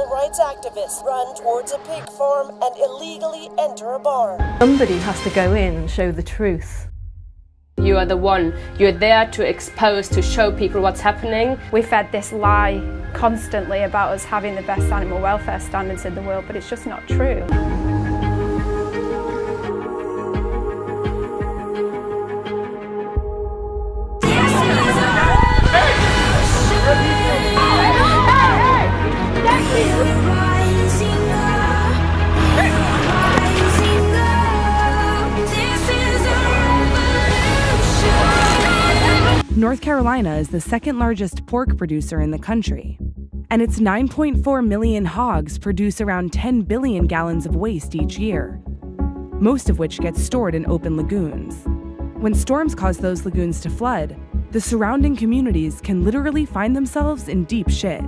animal rights activists run towards a pig farm and illegally enter a bar. Somebody has to go in and show the truth. You are the one. You're there to expose, to show people what's happening. We fed this lie constantly about us having the best animal welfare standards in the world, but it's just not true. North Carolina is the second largest pork producer in the country, and its 9.4 million hogs produce around 10 billion gallons of waste each year, most of which gets stored in open lagoons. When storms cause those lagoons to flood, the surrounding communities can literally find themselves in deep shit.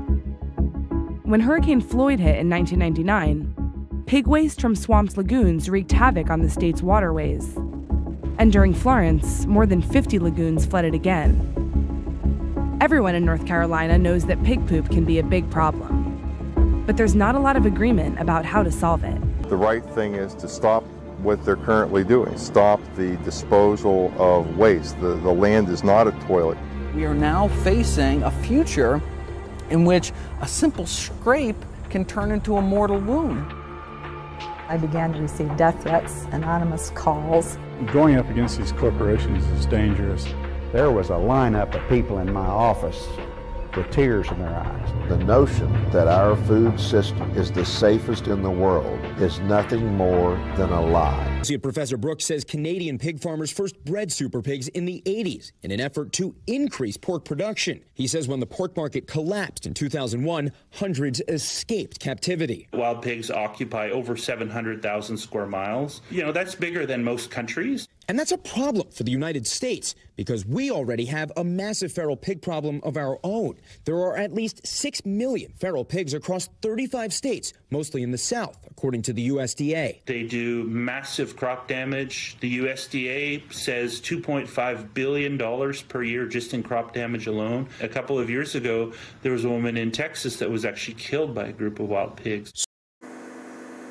When Hurricane Floyd hit in 1999, pig waste from swamped lagoons wreaked havoc on the state's waterways. And during Florence, more than 50 lagoons flooded again. Everyone in North Carolina knows that pig poop can be a big problem, but there's not a lot of agreement about how to solve it. The right thing is to stop what they're currently doing, stop the disposal of waste. The land is not a toilet. We are now facing a future in which a simple scrape can turn into a mortal wound. I began to receive death threats, anonymous calls. Going up against these corporations is dangerous. There was a lineup of people in my office with tears in their eyes. The notion that our food system is the safest in the world is nothing more than a lie. See, Professor Brooks says Canadian pig farmers first bred super pigs in the 80s in an effort to increase pork production. He says when the pork market collapsed in 2001, hundreds escaped captivity. Wild pigs occupy over 700,000 square miles. You know, that's bigger than most countries. And that's a problem for the United States because we already have a massive feral pig problem of our own. There are at least 6 million feral pigs across 35 states, mostly in the South, according to the USDA. They do massive crop damage. The USDA says $2.5 billion per year just in crop damage alone. A couple of years ago, there was a woman in Texas that was actually killed by a group of wild pigs.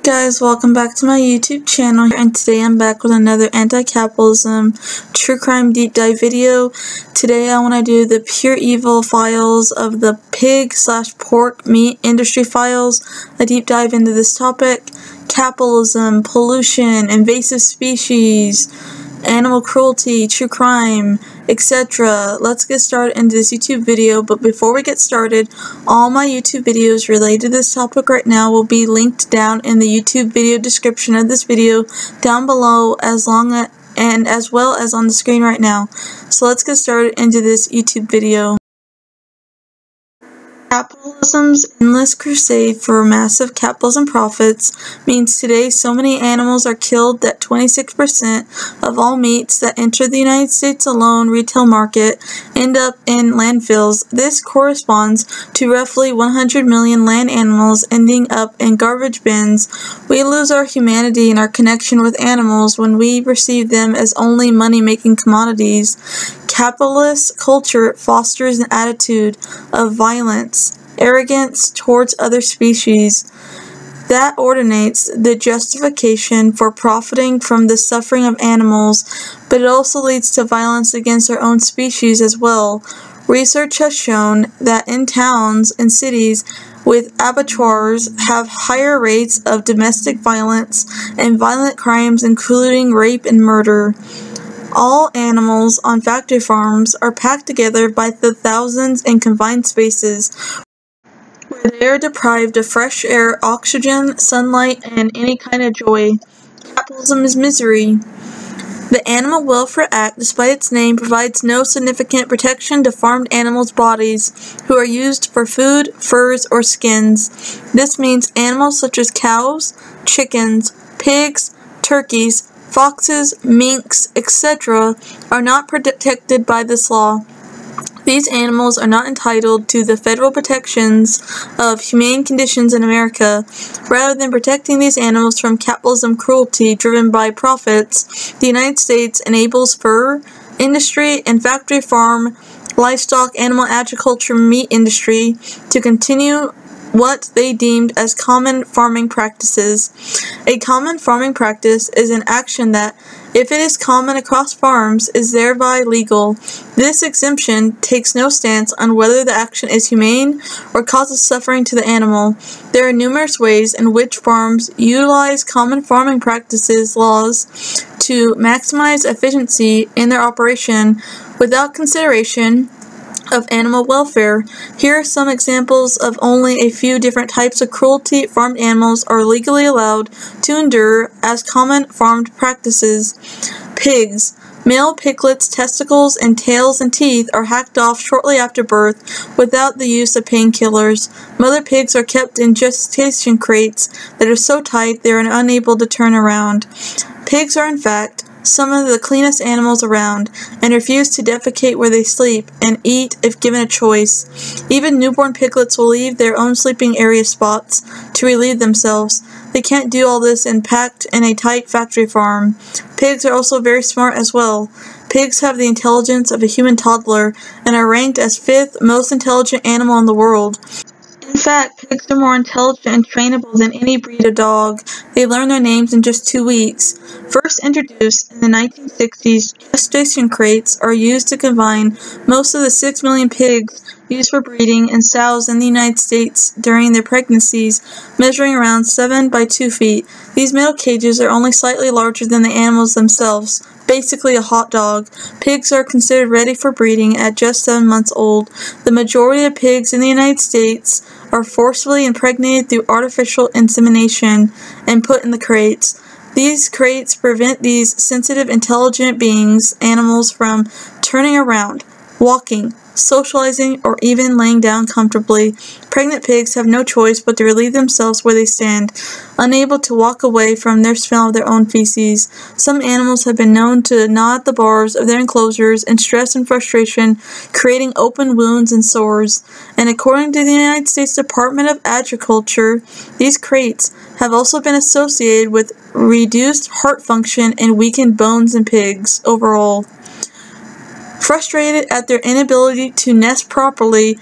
Guys, welcome back to my YouTube channel, and today I'm back with another anti-capitalism true crime deep dive video. Today I want to do the pure evil files of the pig / pork meat industry files, a deep dive into this topic: capitalism, pollution, invasive species, animal cruelty, true crime, etc. Let's get started into this YouTube video, but before we get started, all my YouTube videos related to this topic right now will be linked down in the YouTube video description of this video down below, as well as on the screen right now. So let's get started into this YouTube video. Capitalism's endless crusade for massive capitalism profits means today so many animals are killed that 26% of all meats that enter the United States alone retail market end up in landfills. This corresponds to roughly 100 million land animals ending up in garbage bins. We lose our humanity and our connection with animals when we perceive them as only money-making commodities. Capitalist culture fosters an attitude of violence, arrogance towards other species that ordinates the justification for profiting from the suffering of animals, but it also leads to violence against our own species as well. Research has shown that in towns and cities with abattoirs have higher rates of domestic violence and violent crimes, including rape and murder. All animals on factory farms are packed together by the thousands in confined spaces, where they are deprived of fresh air, oxygen, sunlight, and any kind of joy. Capitalism is misery. The Animal Welfare Act, despite its name, provides no significant protection to farmed animals' bodies, who are used for food, furs, or skins. This means animals such as cows, chickens, pigs, turkeys, foxes, minks, etc. are not protected by this law. These animals are not entitled to the federal protections of humane conditions in America. Rather than protecting these animals from capitalism cruelty driven by profits, the United States enables fur industry and factory farm, livestock, animal agriculture, meat industry to continue what they deemed as common farming practices. A common farming practice is an action that, if it is common across farms, is thereby legal. This exemption takes no stance on whether the action is humane or causes suffering to the animal. There are numerous ways in which farms utilize common farming practices laws to maximize efficiency in their operation without consideration of animal welfare. Here are some examples of only a few different types of cruelty farmed animals are legally allowed to endure as common farmed practices. Pigs. Male piglets' testicles and tails and teeth are hacked off shortly after birth without the use of painkillers. Mother pigs are kept in gestation crates that are so tight they are unable to turn around. Pigs are, in fact, some of the cleanest animals around, and refuse to defecate where they sleep and eat if given a choice. Even newborn piglets will leave their own sleeping area spots to relieve themselves. They can't do all this in packed in a tight factory farm. Pigs are also very smart as well. Pigs have the intelligence of a human toddler and are ranked as 5th most intelligent animal in the world. In fact, pigs are more intelligent and trainable than any breed of dog. They learn their names in just 2 weeks. First introduced in the 1960s, gestation crates are used to confine most of the 6 million pigs used for breeding and sows in the United States during their pregnancies, measuring around 7 by 2 feet. These metal cages are only slightly larger than the animals themselves, basically a hot dog. Pigs are considered ready for breeding at just 7 months old. The majority of pigs in the United States are forcibly impregnated through artificial insemination and put in the crates. These crates prevent these sensitive, intelligent animals from turning around, walking, socializing, or even laying down comfortably. Pregnant pigs have no choice but to relieve themselves where they stand, unable to walk away from their smell of their own feces. Some animals have been known to gnaw at the bars of their enclosures in stress and frustration, creating open wounds and sores. And according to the United States Department of Agriculture, these crates have also been associated with reduced heart function and weakened bones in pigs overall. Frustrated at their inability to nest properly,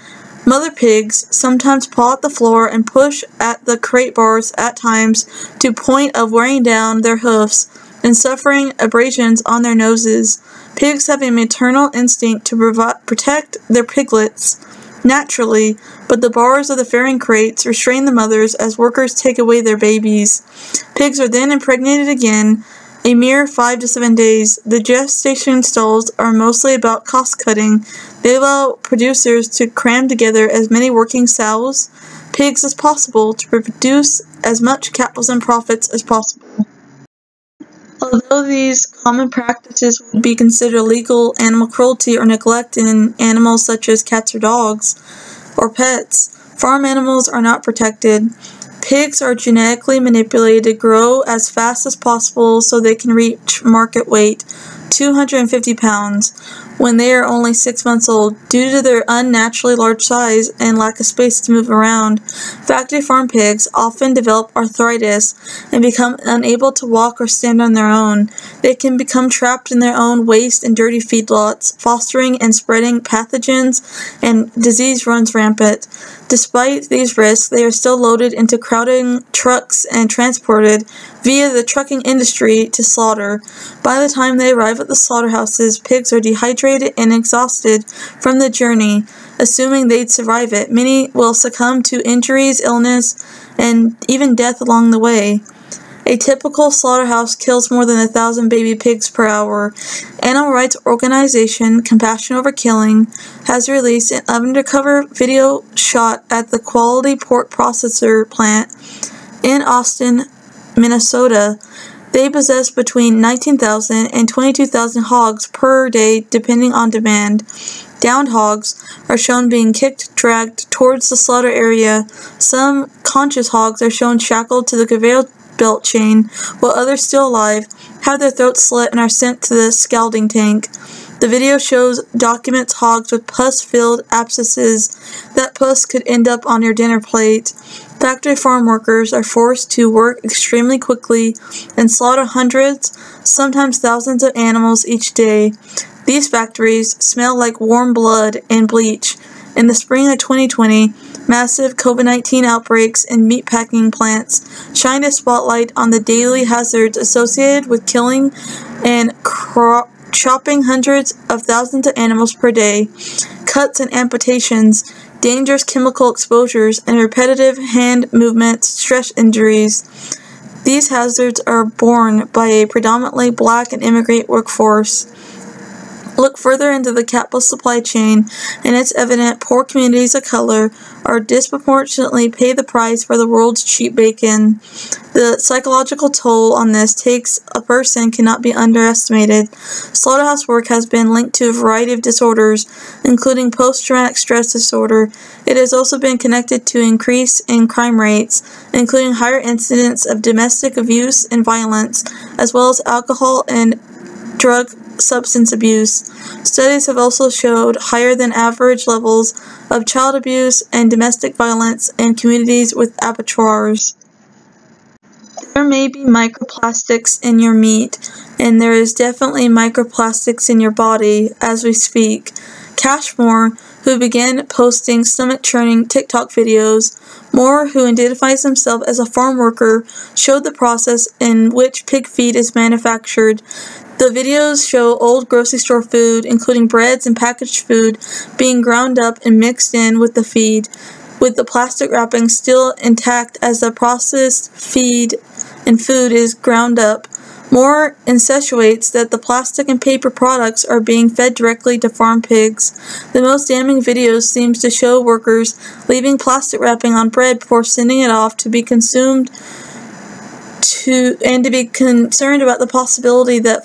mother pigs sometimes paw at the floor and push at the crate bars at times to point of wearing down their hoofs and suffering abrasions on their noses. Pigs have a maternal instinct to protect their piglets naturally, but the bars of the farrowing crates restrain the mothers as workers take away their babies. Pigs are then impregnated again a mere 5 to 7 days. The gestation stalls are mostly about cost-cutting. They allow producers to cram together as many working sows, pigs as possible to produce as much capital and profits as possible. Although these common practices would be considered legal animal cruelty or neglect in animals such as cats or dogs or pets, farm animals are not protected. Pigs are genetically manipulated to grow as fast as possible so they can reach market weight, 250 pounds, when they are only 6 months old. Due to their unnaturally large size and lack of space to move around, factory farm pigs often develop arthritis and become unable to walk or stand on their own. They can become trapped in their own waste and dirty feedlots, fostering and spreading pathogens, and disease runs rampant. Despite these risks, they are still loaded into crowding trucks and transported via the trucking industry to slaughter. By the time they arrive at the slaughterhouses, pigs are dehydrated and exhausted from the journey. Assuming they'd survive it, many will succumb to injuries, illness, and even death along the way. A typical slaughterhouse kills more than 1,000 baby pigs per hour. Animal rights organization Compassion Over Killing has released an undercover video shot at the Quality Pork Processor Plant in Austin, Minnesota. They possess between 19,000 and 22,000 hogs per day, depending on demand. Downed hogs are shown being kicked, dragged towards the slaughter area. Some conscious hogs are shown shackled to the conveyor belt chain, while others still alive have their throats slit and are sent to the scalding tank. The video documents hogs with pus-filled abscesses. That pus could end up on your dinner plate. Factory farm workers are forced to work extremely quickly and slaughter hundreds, sometimes thousands of animals each day. These factories smell like warm blood and bleach. In the spring of 2020, massive COVID-19 outbreaks in meatpacking plants shine a spotlight on the daily hazards associated with killing and chopping hundreds of thousands of animals per day, cuts and amputations, dangerous chemical exposures, and repetitive hand movements, stress injuries. These hazards are borne by a predominantly black and immigrant workforce. Look further into the capitalist supply chain, and it's evident poor communities of color are disproportionately pay the price for the world's cheap bacon. The psychological toll on this takes a person cannot be underestimated. Slaughterhouse work has been linked to a variety of disorders, including post-traumatic stress disorder. It has also been connected to an increase in crime rates, including higher incidents of domestic abuse and violence, as well as alcohol and drug substance abuse. Studies have also showed higher than average levels of child abuse and domestic violence in communities with abattoirs. There may be microplastics in your meat, and there is definitely microplastics in your body as we speak. Cash Moore, who began posting stomach-churning TikTok videos. Moore, who identifies himself as a farm worker, showed the process in which pig feed is manufactured. The videos show old grocery store food, including breads and packaged food, being ground up and mixed in with the feed, with the plastic wrapping still intact as the processed feed and food is ground up. Moore insinuates that the plastic and paper products are being fed directly to farm pigs. The most damning video seems to show workers leaving plastic wrapping on bread before sending it off to be consumed. And to be concerned about the possibility that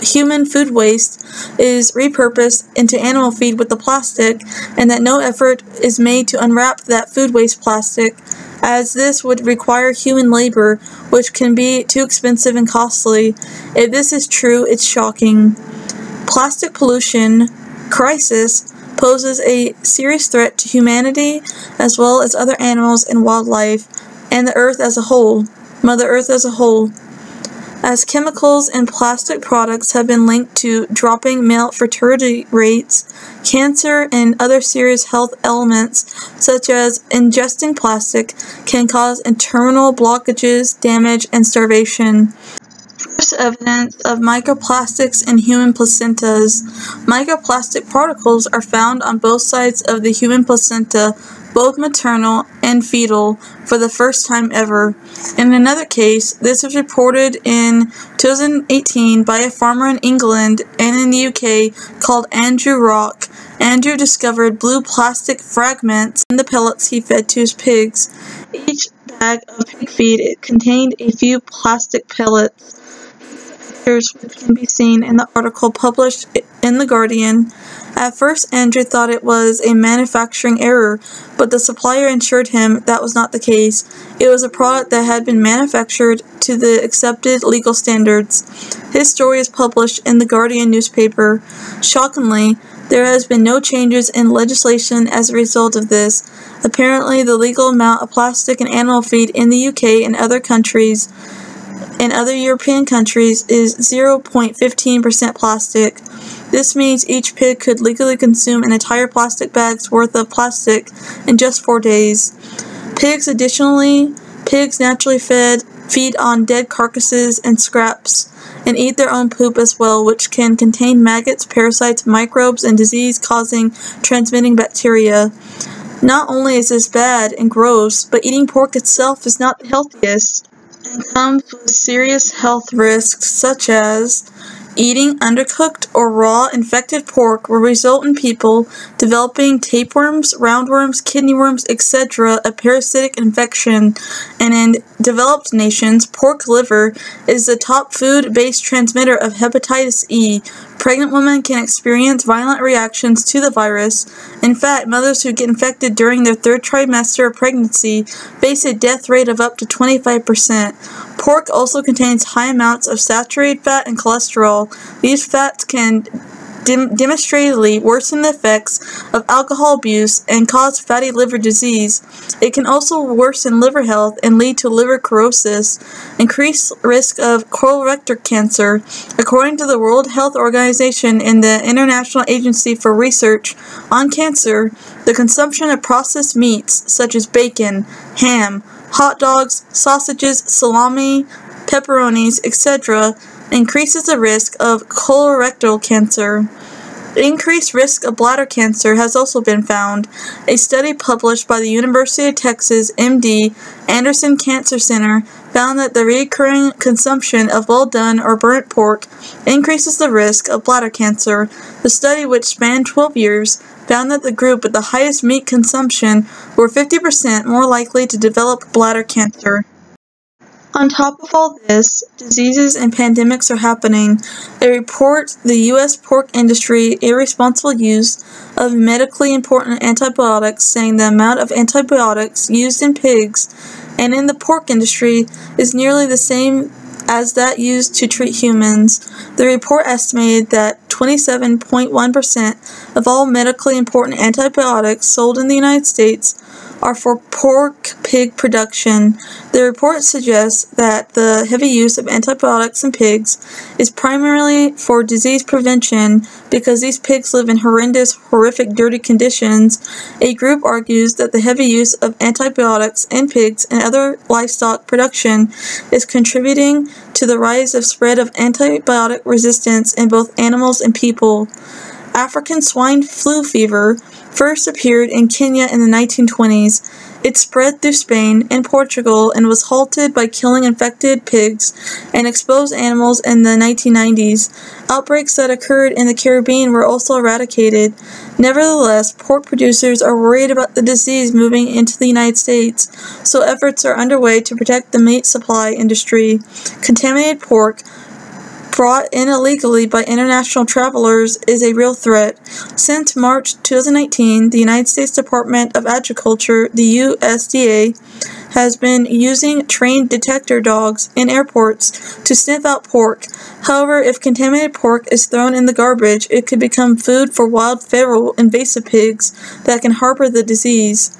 human food waste is repurposed into animal feed with the plastic, and that no effort is made to unwrap that food waste plastic, as this would require human labor, which can be too expensive and costly. If this is true, it's shocking. Plastic pollution crisis poses a serious threat to humanity, as well as other animals and wildlife, and the Earth as a whole. Mother Earth as a whole. As chemicals and plastic products have been linked to dropping male fertility rates, cancer, and other serious health ailments, such as ingesting plastic, can cause internal blockages, damage, and starvation. First evidence of microplastics in human placentas. Microplastic particles are found on both sides of the human placenta, both maternal and fetal, for the first time ever. In another case, this was reported in 2018 by a farmer in England and in the UK called Andrew Rock. Andrew discovered blue plastic fragments in the pellets he fed to his pigs. Each bag of pig feed contained a few plastic pellets, which can be seen in the article published in The Guardian. At first, Andrew thought it was a manufacturing error, but the supplier assured him that was not the case. It was a product that had been manufactured to the accepted legal standards. His story is published in The Guardian newspaper. Shockingly, there has been no changes in legislation as a result of this. Apparently, the legal amount of plastic and animal feed in the UK and other countries is 0.15% plastic. This means each pig could legally consume an entire plastic bag's worth of plastic in just 4 days. Pigs naturally feed on dead carcasses and scraps, and eat their own poop as well, which can contain maggots, parasites, microbes, and disease-causing transmitting bacteria. Not only is this bad and gross, but eating pork itself is not the healthiest, and comes with serious health risks such as eating undercooked or raw infected pork will result in people developing tapeworms, roundworms, kidney worms, etc., a parasitic infection, and in developed nations, pork liver is the top food-based transmitter of hepatitis E. Pregnant women can experience violent reactions to the virus. In fact, mothers who get infected during their third trimester of pregnancy face a death rate of up to 25%. Pork also contains high amounts of saturated fat and cholesterol. These fats can demonstrably worsen the effects of alcohol abuse and cause fatty liver disease. It can also worsen liver health and lead to liver cirrhosis, increased risk of colorectal cancer, according to the World Health Organization and the International Agency for Research on Cancer. The consumption of processed meats such as bacon, ham, hot dogs, sausages, salami, pepperonis, etc., increases the risk of colorectal cancer. Increased risk of bladder cancer has also been found. A study published by the University of Texas MD Anderson Cancer Center found that the recurring consumption of well-done or burnt pork increases the risk of bladder cancer. The study, which spanned 12 years, found that the group with the highest meat consumption were 50% more likely to develop bladder cancer. On top of all this, diseases and pandemics are happening. They report the U.S. pork industry irresponsible use of medically important antibiotics, saying the amount of antibiotics used in pigs and in the pork industry is nearly the same as that used to treat humans. The report estimated that 27.1% of all medically important antibiotics sold in the United States are for pork-pig production. The report suggests that the heavy use of antibiotics in pigs is primarily for disease prevention because these pigs live in horrific, dirty conditions. A group argues that the heavy use of antibiotics in pigs and other livestock production is contributing to the rise of spread of antibiotic resistance in both animals and people. African swine fever first appeared in Kenya in the 1920s. It spread through Spain and Portugal and was halted by killing infected pigs and exposed animals in the 1990s. Outbreaks that occurred in the Caribbean were also eradicated. Nevertheless, pork producers are worried about the disease moving into the United States, so efforts are underway to protect the meat supply industry. Contaminated pork brought in illegally by international travelers is a real threat. Since March 2019, the United States Department of Agriculture, the USDA, has been using trained detector dogs in airports to sniff out pork. However, if contaminated pork is thrown in the garbage, it could become food for wild feral invasive pigs that can harbor the disease.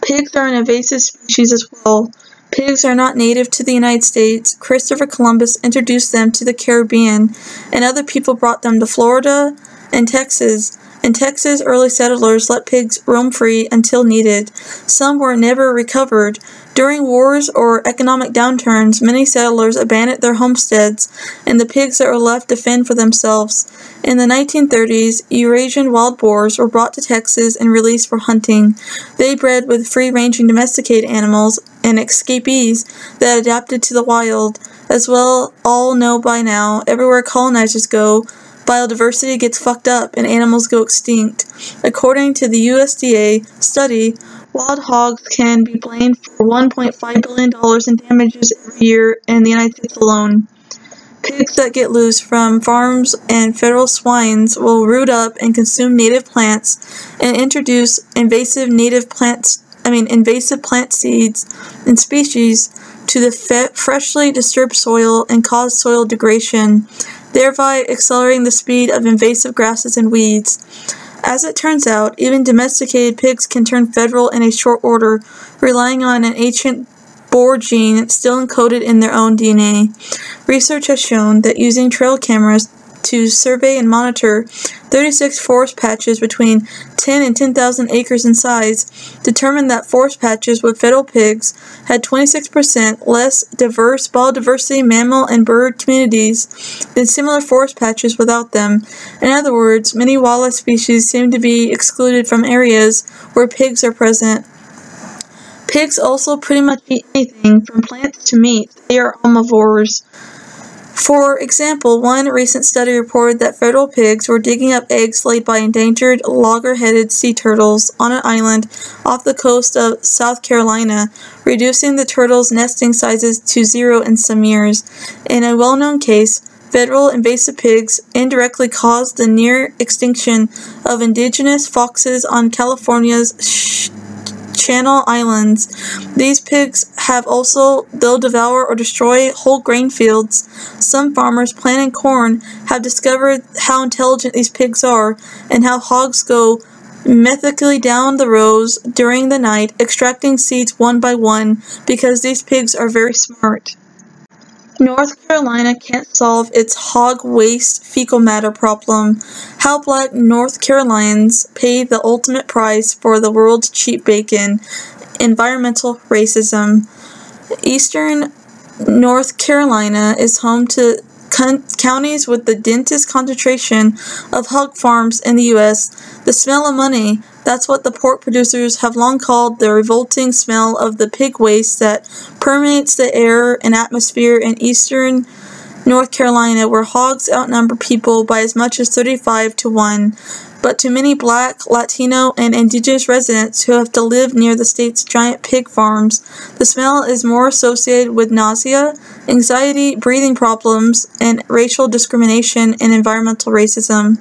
Pigs are an invasive species as well. Pigs are not native to the United States. Christopher Columbus introduced them to the Caribbean, and other people brought them to Florida and Texas. In Texas, early settlers let pigs roam free until needed. Some were never recovered. During wars or economic downturns, many settlers abandoned their homesteads, and the pigs that were left to fend for themselves. In the 1930s, Eurasian wild boars were brought to Texas and released for hunting. They bred with free-ranging domesticated animals and escapees that adapted to the wild. As well all know by now, everywhere colonizers go, biodiversity gets fucked up and animals go extinct. According to the USDA study, wild hogs can be blamed for $1.5 billion in damages every year in the United States alone. Pigs that get loose from farms and feral swines will root up and consume native plants and introduce invasive plant seeds and species to the freshly disturbed soil and cause soil degradation, thereby accelerating the speed of invasive grasses and weeds. As it turns out, even domesticated pigs can turn feral in a short order, relying on an ancient boar gene still encoded in their own DNA. Research has shown that using trail cameras to survey and monitor 36 forest patches between 10 and 10,000 acres in size determined that forest patches with feral pigs had 26% less diverse biodiversity, mammal, and bird communities than similar forest patches without them. In other words, many wildlife species seem to be excluded from areas where pigs are present. Pigs also pretty much eat anything from plants to meat. They are omnivores. For example, one recent study reported that feral pigs were digging up eggs laid by endangered logger-headed sea turtles on an island off the coast of South Carolina, reducing the turtles' nesting sizes to 0 in some years. In a well-known case, feral invasive pigs indirectly caused the near extinction of indigenous foxes on California's Channel Islands. These pigs have also, they'll devour or destroy whole grain fields. Some farmers planting corn have discovered how intelligent these pigs are and how hogs go methodically down the rows during the night, extracting seeds one by one, because these pigs are very smart. North Carolina can't solve its hog waste fecal matter problem. How black North Carolinians pay the ultimate price for the world's cheap bacon. Environmental racism. Eastern North Carolina is home to counties with the densest concentration of hog farms in the U.S. The smell of money, that's what the pork producers have long called the revolting smell of the pig waste that permeates the air and atmosphere in eastern North Carolina, where hogs outnumber people by as much as 35-1. But to many black, Latino, and indigenous residents who have to live near the state's giant pig farms, the smell is more associated with nausea, anxiety, breathing problems, and racial discrimination and environmental racism.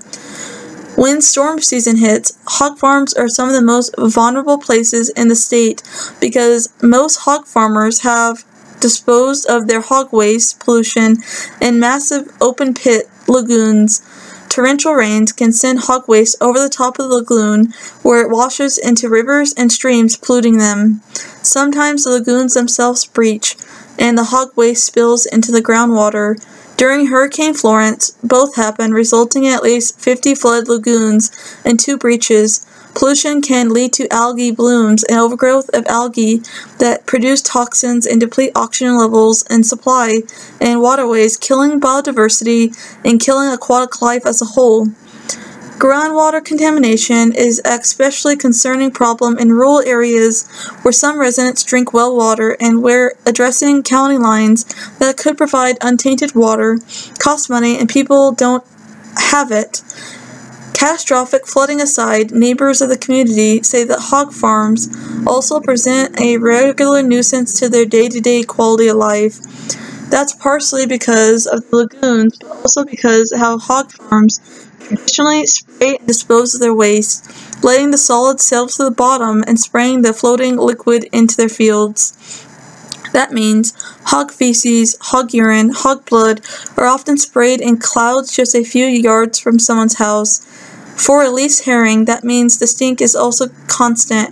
When storm season hits, hog farms are some of the most vulnerable places in the state, because most hog farmers have disposed of their hog waste pollution in massive open pit lagoons. Torrential rains can send hog waste over the top of the lagoon, where it washes into rivers and streams, polluting them. Sometimes the lagoons themselves breach, and the hog waste spills into the groundwater. During Hurricane Florence, both happened, resulting in at least 50 flood lagoons and 2 breaches. Pollution can lead to algae blooms and overgrowth of algae that produce toxins and deplete oxygen levels and supply and waterways, killing biodiversity and killing aquatic life as a whole. Groundwater contamination is an especially concerning problem in rural areas where some residents drink well water, and where addressing county lines that could provide untainted water costs money and people don't have it. Catastrophic flooding aside, neighbors of the community say that hog farms also present a regular nuisance to their day-to-day quality of life. That's partially because of the lagoons, but also because of how hog farms traditionally spray and dispose of their waste, letting the solids settle to the bottom and spraying the floating liquid into their fields. That means hog feces, hog urine, hog blood are often sprayed in clouds just a few yards from someone's house. For a least herring, that means the stink is also constant.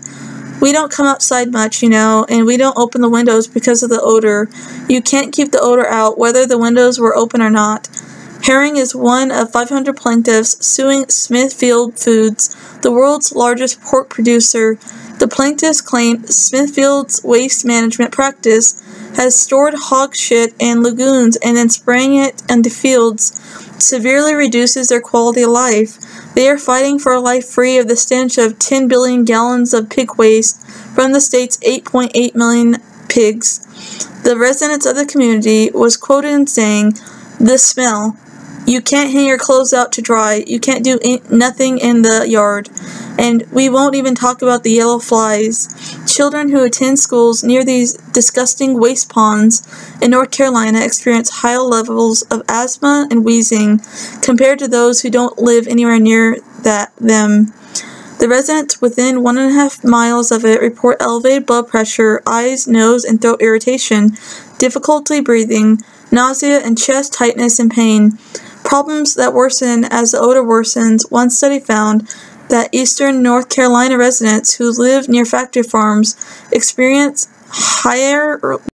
We don't come outside much, you know, and we don't open the windows because of the odor. You can't keep the odor out, whether the windows were open or not. Herring is one of 500 plaintiffs suing Smithfield Foods, the world's largest pork producer. The plaintiffs claim Smithfield's waste management practice has stored hog shit in lagoons and then spraying it into fields severely reduces their quality of life. They are fighting for a life free of the stench of 10 billion gallons of pig waste from the state's 8.8 million pigs. The residents of the community was quoted in saying, "The smell. You can't hang your clothes out to dry. You can't do nothing in the yard. And we won't even talk about the yellow flies." Children who attend schools near these disgusting waste ponds in North Carolina experience high levels of asthma and wheezing compared to those who don't live anywhere near them. The residents within 1.5 miles of it report elevated blood pressure, eyes, nose, and throat irritation, difficulty breathing, nausea, and chest tightness and pain. Problems that worsen as the odor worsens. One study found that eastern North Carolina residents who live near factory farms experience higher